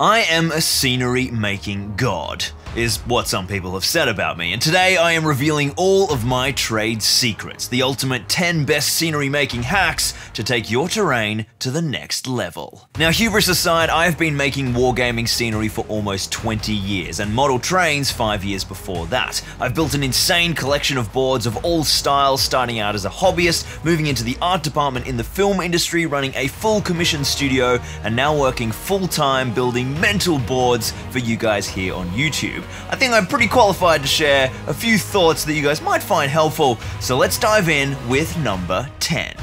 I am a scenery making god, is what some people have said about me, and today I am revealing all of my trade secrets, the ultimate 10 best scenery making hacks to take your terrain to the next level. Now, hubris aside, I've been making wargaming scenery for almost 20 years, and model trains 5 years before that. I've built an insane collection of boards of all styles, starting out as a hobbyist, moving into the art department in the film industry, running a full commission studio, and now working full-time building mental boards for you guys here on YouTube. I think I'm pretty qualified to share a few thoughts that you guys might find helpful, so let's dive in with number 10.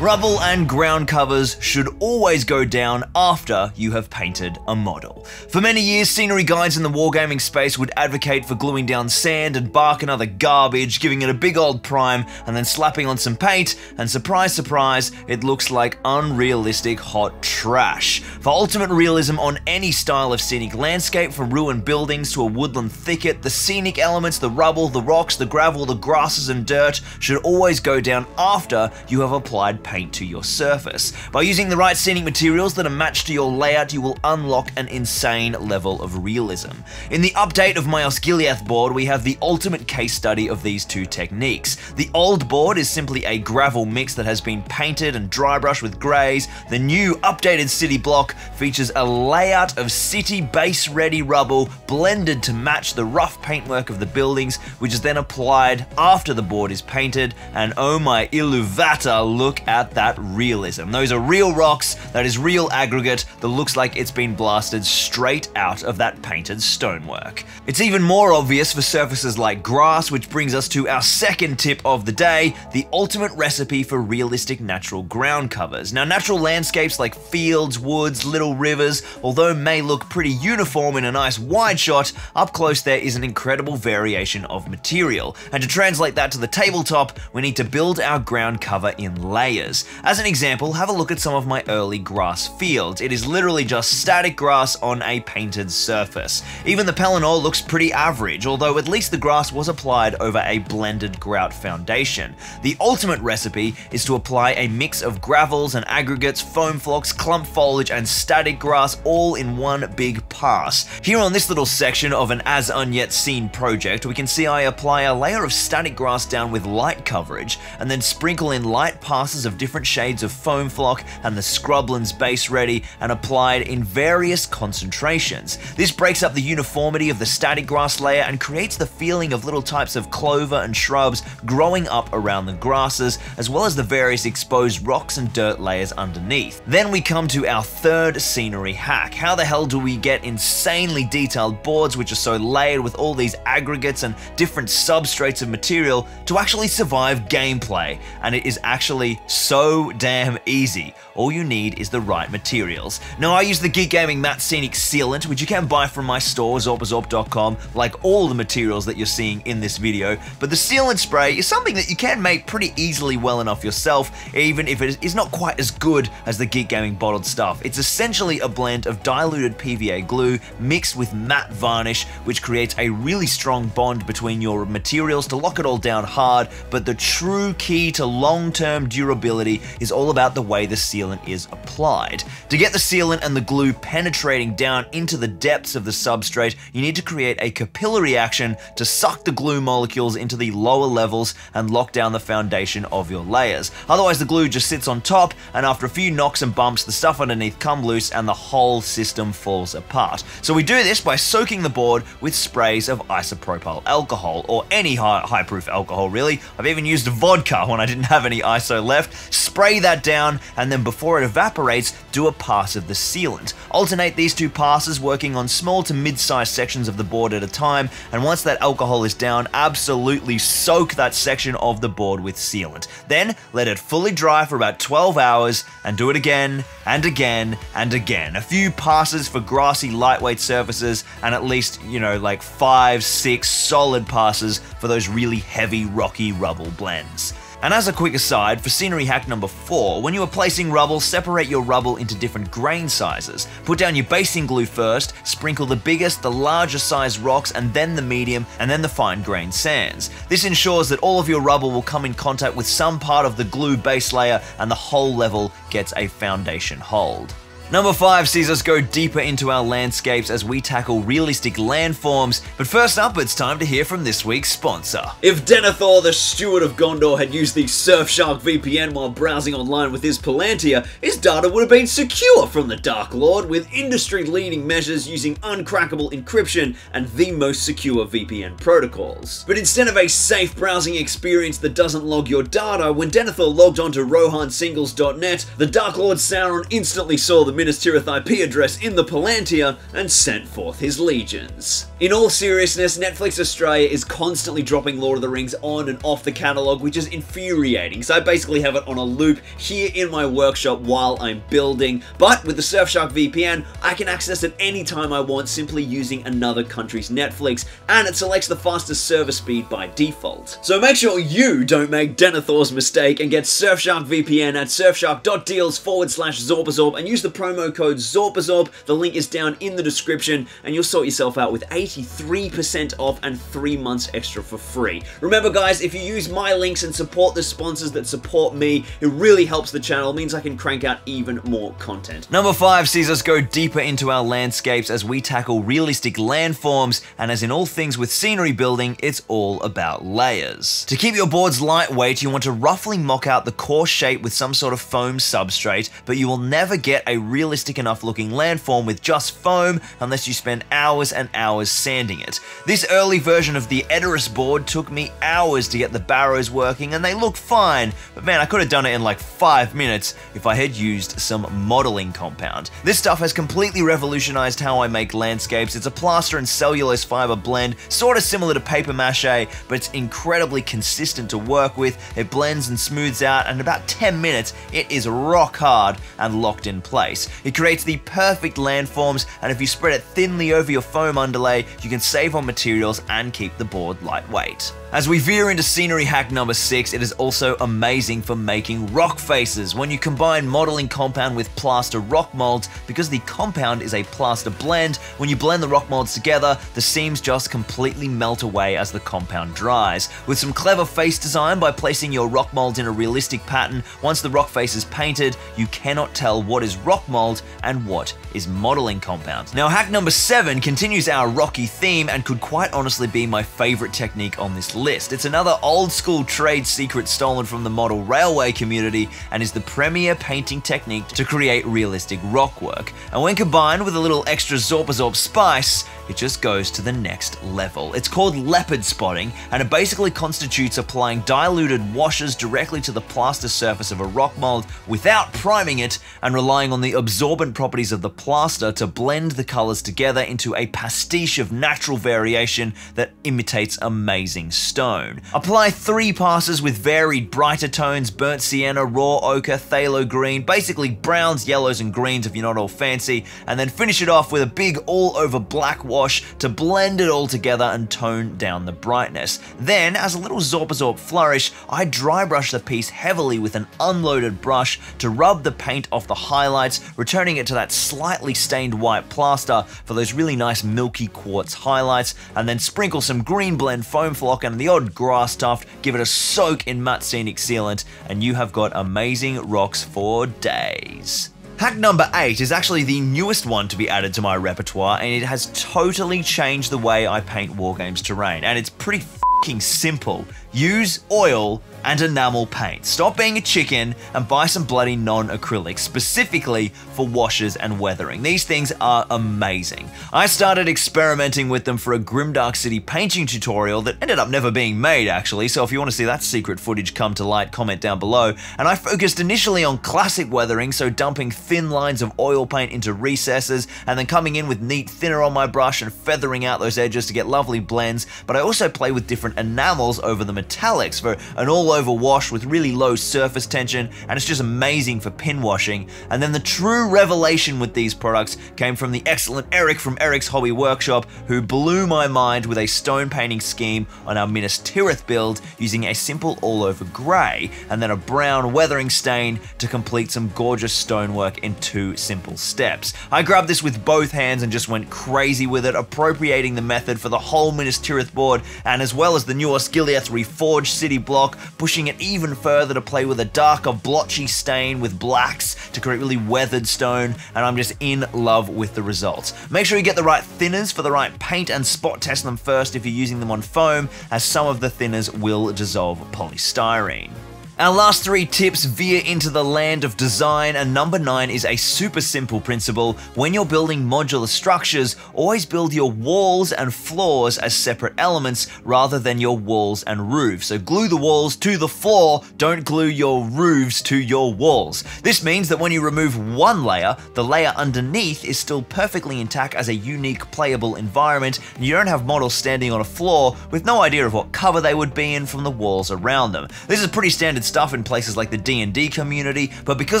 Rubble and ground covers should always go down after you have painted a model. For many years, scenery guides in the wargaming space would advocate for gluing down sand and bark and other garbage, giving it a big old prime, and then slapping on some paint, and surprise, surprise, it looks like unrealistic hot trash. For ultimate realism on any style of scenic landscape, from ruined buildings to a woodland thicket, the scenic elements, the rubble, the rocks, the gravel, the grasses and dirt should always go down after you have applied paint to your surface. By using the right scenic materials that are matched to your layout, you will unlock an insane level of realism. In the update of my Osgiliath board, we have the ultimate case study of these two techniques. The old board is simply a gravel mix that has been painted and dry brushed with greys. The new updated city block features a layout of city base ready rubble blended to match the rough paintwork of the buildings, which is then applied after the board is painted, and oh my illuvata, look at that realism. Those are real rocks, that is real aggregate that looks like it's been blasted straight out of that painted stonework. It's even more obvious for surfaces like grass, which brings us to our second tip of the day, the ultimate recipe for realistic natural ground covers. Now, natural landscapes like fields, woods, little rivers, although may look pretty uniform in a nice wide shot, up close there is an incredible variation of material. And to translate that to the tabletop, we need to build our ground cover in layers. As an example, have a look at some of my early grass fields. It is literally just static grass on a painted surface. Even the Pelennor looks pretty average, although at least the grass was applied over a blended grout foundation. The ultimate recipe is to apply a mix of gravels and aggregates, foam flocks, clump foliage and static grass all in one big pass. Here on this little section of an as unyet seen project, we can see I apply a layer of static grass down with light coverage, and then sprinkle in light passes of different shades of foam flock and the scrublands base ready and applied in various concentrations. This breaks up the uniformity of the static grass layer and creates the feeling of little types of clover and shrubs growing up around the grasses, as well as the various exposed rocks and dirt layers underneath. Then we come to our third scenery hack. How the hell do we get insanely detailed boards which are so layered with all these aggregates and different substrates of material to actually survive gameplay? And it is actually so damn easy. All you need is the right materials. Now, I use the Geek Gaming Matte Scenic Sealant, which you can buy from my store, Zorpazorp.com, like all the materials that you're seeing in this video. But the sealant spray is something that you can make pretty easily well enough yourself, even if it is not quite as good as the Geek Gaming bottled stuff. It's essentially a blend of diluted PVA glue mixed with matte varnish, which creates a really strong bond between your materials to lock it all down hard. But the true key to long-term durability is all about the way the sealant is applied. To get the sealant and the glue penetrating down into the depths of the substrate, you need to create a capillary action to suck the glue molecules into the lower levels and lock down the foundation of your layers. Otherwise, the glue just sits on top, and after a few knocks and bumps, the stuff underneath comes loose and the whole system falls apart. So we do this by soaking the board with sprays of isopropyl alcohol, or any high-proof alcohol really. I've even used vodka when I didn't have any ISO left. Spray that down, and then before it evaporates, do a pass of the sealant. Alternate these two passes, working on small to mid-sized sections of the board at a time, and once that alcohol is down, absolutely soak that section of the board with sealant. Then, let it fully dry for about 12 hours, and do it again, and again, and again. A few passes for grassy, lightweight surfaces, and at least, you know, like 5, 6 solid passes for those really heavy, rocky rubble blends. And as a quick aside, for scenery hack number 4, when you are placing rubble, separate your rubble into different grain sizes. Put down your basing glue first, sprinkle the biggest, the larger size rocks, and then the medium, and then the fine grain sands. This ensures that all of your rubble will come in contact with some part of the glue base layer, and the whole level gets a foundation hold. Number 5 sees us go deeper into our landscapes as we tackle realistic landforms, but first up it's time to hear from this week's sponsor. If Denethor, the Steward of Gondor, had used the Surfshark VPN while browsing online with his Palantir, his data would have been secure from the Dark Lord with industry-leading measures using uncrackable encryption and the most secure VPN protocols. But instead of a safe browsing experience that doesn't log your data, when Denethor logged onto rohansingles.net, the Dark Lord Sauron instantly saw the Minas Tirith IP address in the Palantir and sent forth his legions. In all seriousness, Netflix Australia is constantly dropping Lord of the Rings on and off the catalogue, which is infuriating, so I basically have it on a loop here in my workshop while I'm building, but with the Surfshark VPN, I can access it anytime I want simply using another country's Netflix, and it selects the fastest service speed by default. So make sure you don't make Denethor's mistake and get Surfshark VPN at surfshark.deals/Zorpazorp and use the promo code Zorpazorp. The link is down in the description and you'll sort yourself out with 83% off and 3 months extra for free. Remember guys, if you use my links and support the sponsors that support me, it really helps the channel. It means I can crank out even more content. Number 5 sees us go deeper into our landscapes as we tackle realistic landforms, and as in all things with scenery building, it's all about layers. To keep your boards lightweight, you want to roughly mock out the core shape with some sort of foam substrate, but you will never get a realistic enough looking landform with just foam unless you spend hours and hours sanding it. This early version of the Edoras board took me hours to get the barrows working and they look fine, but man, I could have done it in like 5 minutes if I had used some modeling compound. This stuff has completely revolutionized how I make landscapes. It's a plaster and cellulose fiber blend, sort of similar to paper mache, but it's incredibly consistent to work with. It blends and smooths out, and in about 10 minutes, it is rock hard and locked in place. It creates the perfect landforms, and if you spread it thinly over your foam underlay, you can save on materials and keep the board lightweight. As we veer into scenery hack number 6, it is also amazing for making rock faces when you combine modeling compound with plaster rock molds, because the compound is a plaster blend. When you blend the rock molds together, the seams just completely melt away as the compound dries. With some clever face design by placing your rock molds in a realistic pattern, once the rock face is painted, you cannot tell what is rock mold and what is modeling compound. Now hack number 7 continues our rocky theme and could quite honestly be my favorite technique on this list. It's another old school trade secret stolen from the model railway community and is the premier painting technique to create realistic rock work. And when combined with a little extra Zorpazorp spice, it just goes to the next level. It's called leopard spotting, and it basically constitutes applying diluted washes directly to the plaster surface of a rock mold without priming it and relying on the absorbent properties of the plaster to blend the colors together into a pastiche of natural variation that imitates amazing stone. Apply 3 passes with varied brighter tones: burnt sienna, raw ochre, phthalo green, basically browns, yellows, and greens if you're not all fancy, and then finish it off with a big all-over black wash to blend it all together and tone down the brightness. Then, as a little Zorpazorp flourish, I dry brush the piece heavily with an unloaded brush to rub the paint off the highlights, returning it to that slightly stained white plaster for those really nice milky quartz highlights, and then sprinkle some green blend foam flock and the odd grass tuft, give it a soak in Matte Scenic Sealant, and you have got amazing rocks for days. Hack number 8 is actually the newest one to be added to my repertoire, and it has totally changed the way I paint wargames terrain, and it's pretty f***ing simple. Use oil and enamel paint. Stop being a chicken and buy some bloody non-acrylic, specifically for washes and weathering. These things are amazing. I started experimenting with them for a Grimdark City painting tutorial that ended up never being made actually, so if you want to see that secret footage come to light, comment down below. And I focused initially on classic weathering, so dumping thin lines of oil paint into recesses and then coming in with neat thinner on my brush and feathering out those edges to get lovely blends, but I also play with different enamels over the metallics for an all-over wash with really low surface tension, and it's just amazing for pin washing. And then the true revelation with these products came from the excellent Eric from Eric's Hobby Workshop, who blew my mind with a stone painting scheme on our Minas Tirith build using a simple all-over grey and then a brown weathering stain to complete some gorgeous stonework in 2 simple steps. I grabbed this with both hands and just went crazy with it, appropriating the method for the whole Minas Tirith board, and as well as explores the new Osgiliath Reforged City Block, pushing it even further to play with a darker blotchy stain with blacks to create really weathered stone, and I'm just in love with the results. Make sure you get the right thinners for the right paint and spot test them first if you're using them on foam, as some of the thinners will dissolve polystyrene. Our last three tips veer into the land of design, and number 9 is a super simple principle. When you're building modular structures, always build your walls and floors as separate elements rather than your walls and roofs. So glue the walls to the floor, don't glue your roofs to your walls. This means that when you remove one layer, the layer underneath is still perfectly intact as a unique playable environment, and you don't have models standing on a floor with no idea of what cover they would be in from the walls around them. This is pretty standard stuff in places like the D&D community, but because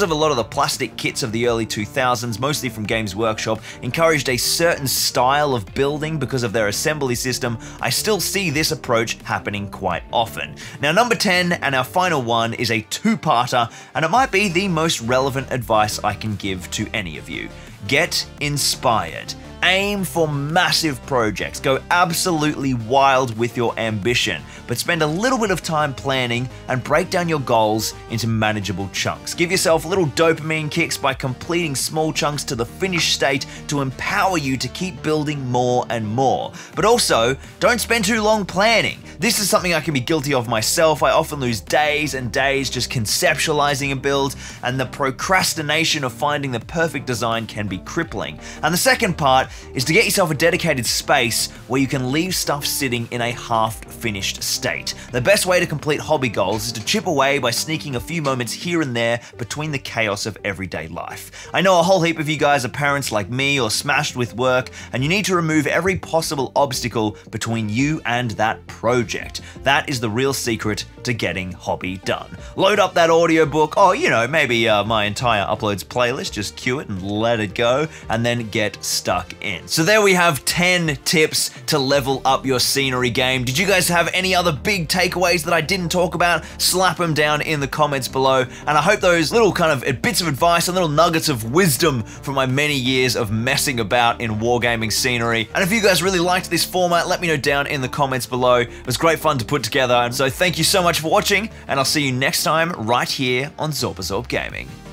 of a lot of the plastic kits of the early 2000s, mostly from Games Workshop, encouraged a certain style of building because of their assembly system, I still see this approach happening quite often. Now, number 10 and our final one is a two-parter, and it might be the most relevant advice I can give to any of you. Get inspired. Aim for massive projects, go absolutely wild with your ambition, but spend a little bit of time planning and break down your goals into manageable chunks. Give yourself little dopamine kicks by completing small chunks to the finished state to empower you to keep building more and more. But also, don't spend too long planning. This is something I can be guilty of myself. I often lose days and days just conceptualizing a build, and the procrastination of finding the perfect design can be crippling. And the second part is to get yourself a dedicated space where you can leave stuff sitting in a half-finished state. The best way to complete hobby goals is to chip away by sneaking a few moments here and there between the chaos of everyday life. I know a whole heap of you guys are parents like me or smashed with work, and you need to remove every possible obstacle between you and that project. That is the real secret to getting hobby done. Load up that audiobook, or you know, maybe my entire uploads playlist, just cue it and let it go, and then get stuck in. So there we have 10 tips to level up your scenery game. Did you guys have any other big takeaways that I didn't talk about? Slap them down in the comments below, and I hope those little kind of bits of advice and little nuggets of wisdom from my many years of messing about in wargaming scenery. And if you guys really liked this format, let me know down in the comments below. It was great fun to put together, and so thank you so much for watching, and I'll see you next time right here on Zorpazorp Gaming.